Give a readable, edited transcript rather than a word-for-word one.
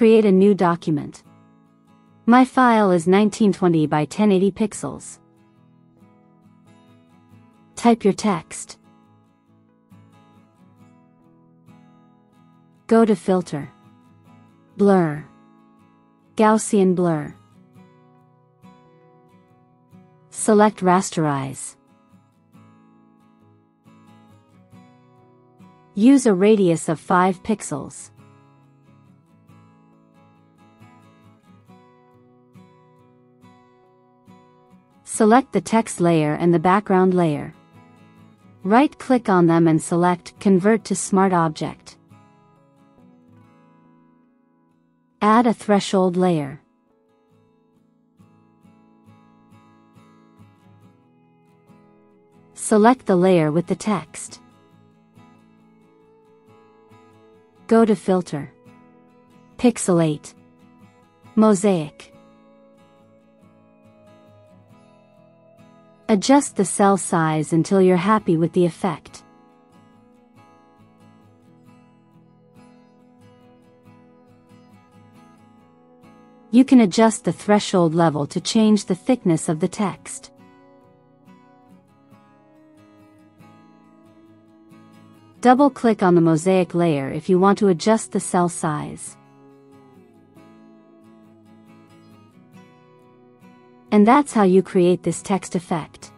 Create a new document. My file is 1920 by 1080 pixels. Type your text. Go to Filter, Blur, Gaussian Blur. Select Rasterize. Use a radius of 5 pixels. Select the text layer and the background layer. Right-click on them and select Convert to Smart Object. Add a threshold layer. Select the layer with the text. Go to Filter, Pixelate, Mosaic. Adjust the cell size until you're happy with the effect. You can adjust the threshold level to change the thickness of the text. Double-click on the mosaic layer if you want to adjust the cell size. And that's how you create this text effect.